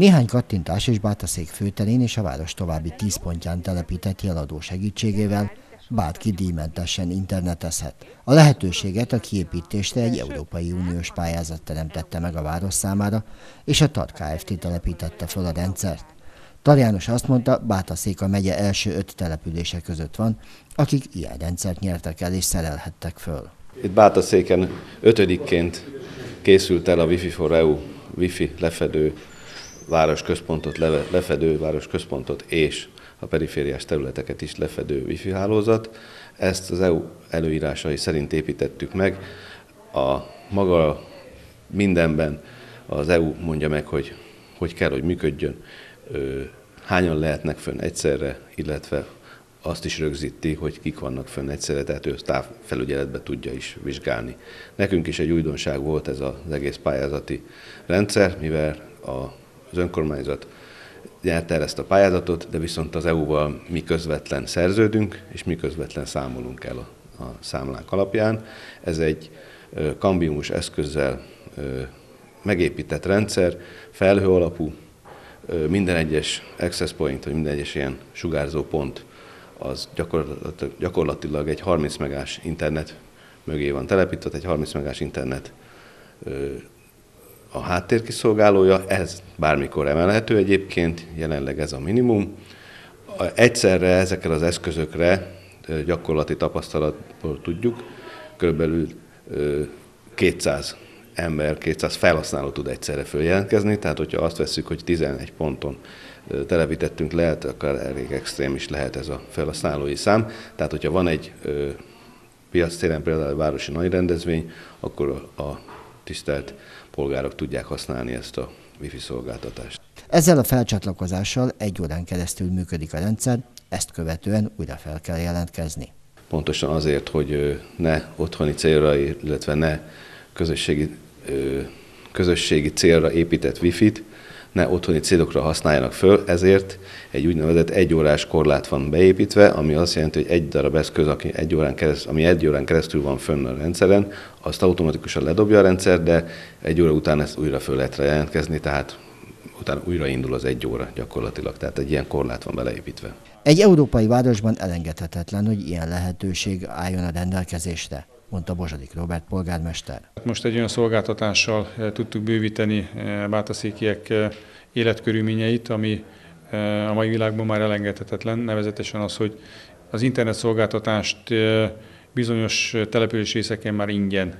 Néhány kattintás és Bátaszék főterén és a város további 10 pontján telepített jeladó segítségével bárki díjmentesen internetezhet. A lehetőséget a kiépítésre egy Európai Uniós pályázat teremtette meg a város számára, és a Tarr Kft. Telepítette fel a rendszert. Tarr János azt mondta, Bátaszék a megye első 5 települése között van, akik ilyen rendszert nyertek el és szerelhettek föl. Itt Bátaszéken 5-ként készült el a Wi-Fi for EU Wi-Fi lefedő városközpontot, és a perifériás területeket is lefedő Wi-Fi hálózat. Ezt az EU előírásai szerint építettük meg. A maga mindenben az EU mondja meg, hogy kell, hogy működjön, hányan lehetnek fönn egyszerre, illetve azt is rögzíti, hogy kik vannak fönn egyszerre, tehát ő távfelügyeletbe tudja is vizsgálni. Nekünk is egy újdonság volt ez az egész pályázati rendszer, mivel az önkormányzat nyerte el ezt a pályázatot, de viszont az EU-val mi közvetlen szerződünk, és mi közvetlen számolunk el a számlánk alapján. Ez egy kambiumos eszközzel megépített rendszer, felhő alapú, minden egyes access point, vagy minden egyes ilyen sugárzó pont, az gyakorlatilag egy 30 megás internet mögé van telepítve, egy 30 megás internet a háttérkiszolgálója, ez bármikor emelhető egyébként, jelenleg ez a minimum. Egyszerre ezekkel az eszközökre gyakorlati tapasztalatból tudjuk, körülbelül 200 ember, 200 felhasználó tud egyszerre följelentkezni, tehát hogyha azt vesszük, hogy 11 ponton telepítettünk, lehet, akár elég extrém is lehet ez a felhasználói szám, tehát hogyha van egy piactéren például városi nagy rendezvény, akkor a tisztelt polgárok tudják használni ezt a Wi-Fi szolgáltatást. Ezzel a felcsatlakozással 1 órán keresztül működik a rendszer, ezt követően újra fel kell jelentkezni. Pontosan azért, hogy ne otthoni célra, illetve ne közösségi célra épített Wi-Fit, ne otthoni célokra használjanak föl, ezért egy úgynevezett 1 órás korlát van beépítve, ami azt jelenti, hogy egy darab eszköz, aki 1 órán keresztül, ami 1 órán keresztül van fönn a rendszeren, azt automatikusan ledobja a rendszer, de 1 óra után ezt újra föl lehet jelentkezni, tehát utána újraindul az 1 óra gyakorlatilag, tehát egy ilyen korlát van beleépítve. Egy európai városban elengedhetetlen, hogy ilyen lehetőség álljon a rendelkezésre, mondta Bozsadik Robert polgármester. Most egy olyan szolgáltatással tudtuk bővíteni bátaszékiek életkörülményeit, ami a mai világban már elengedhetetlen, nevezetesen az, hogy az internetszolgáltatást bizonyos település részeken már ingyen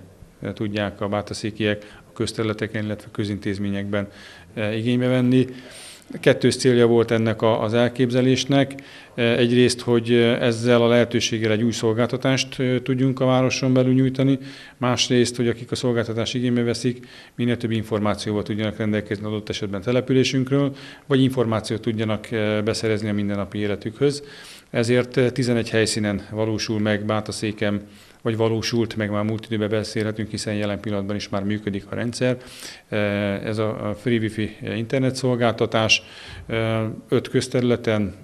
tudják a bátaszékiek a közterületeken, illetve közintézményekben igénybe venni. Kettős célja volt ennek az elképzelésnek. Egyrészt, hogy ezzel a lehetőséggel egy új szolgáltatást tudjunk a városon belül nyújtani, másrészt, hogy akik a szolgáltatást igénybe veszik, minél több információval tudjanak rendelkezni adott esetben településünkről, vagy információt tudjanak beszerezni a mindennapi életükhöz. Ezért 11 helyszínen valósul meg Bátaszéken, vagy valósult, meg már múlt időben beszélhetünk, hiszen jelen pillanatban is már működik a rendszer. Ez a free wifi internetszolgáltatás 5 közterületen,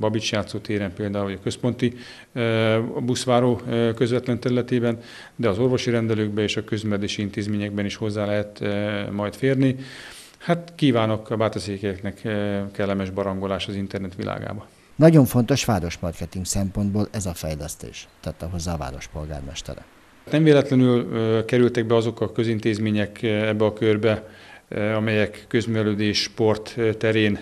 Babics játszó téren például, vagy a központi buszváró közvetlen területében, de az orvosi rendelőkben és a közművelési intézményekben is hozzá lehet majd férni. Hát kívánok a bátaszékieknek kellemes barangolás az internet világába. Nagyon fontos városmarketing szempontból ez a fejlesztés, tette hozzá a várospolgármestere. Nem véletlenül kerültek be azok a közintézmények ebbe a körbe, amelyek közművelődés, sport terén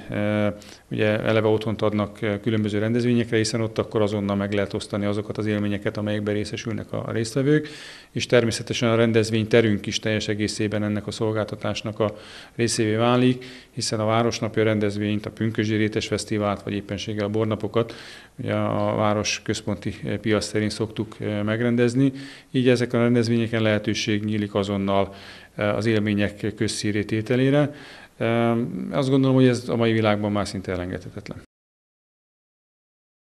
ugye eleve otthont adnak különböző rendezvényekre, hiszen ott akkor azonnal meg lehet osztani azokat az élményeket, amelyekben részesülnek a résztvevők, és természetesen a rendezvényterünk is teljes egészében ennek a szolgáltatásnak a részévé válik, hiszen a városnapja rendezvényt, a Pünközsérétes Fesztivált, vagy éppenséggel a bornapokat ugye a város központi piac terén szoktuk megrendezni, így ezek a rendezvényeken lehetőség nyílik azonnal az élmények közszírét ételére. Azt gondolom, hogy ez a mai világban már szinte elengedhetetlen.